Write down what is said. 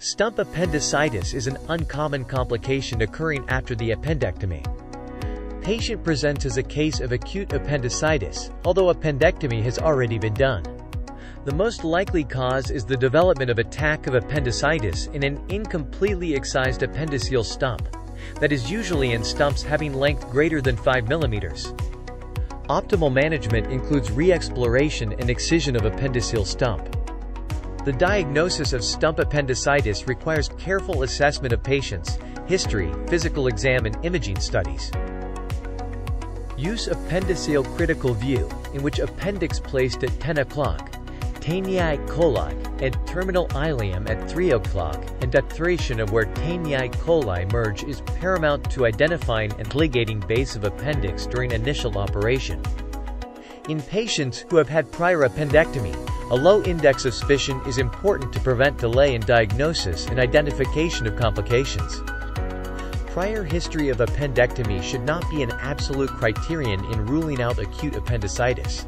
Stump appendicitis is an uncommon complication occurring after the appendectomy. Patient presents as a case of acute appendicitis, although appendectomy has already been done. The most likely cause is the development of attack of appendicitis in an incompletely excised appendiceal stump, that is usually in stumps having length greater than 5 mm. Optimal management includes re-exploration and excision of appendiceal stump. The diagnosis of stump appendicitis requires careful assessment of patients, history, physical exam and imaging studies. Use appendiceal critical view, in which appendix placed at 10 o'clock, taeniae coli, and terminal ileum at 3 o'clock, and depthration of where taeniae coli merge is paramount to identifying and ligating base of appendix during initial operation. In patients who have had prior appendectomy, a low index of suspicion is important to prevent delay in diagnosis and identification of complications. Prior history of appendectomy should not be an absolute criterion in ruling out acute appendicitis.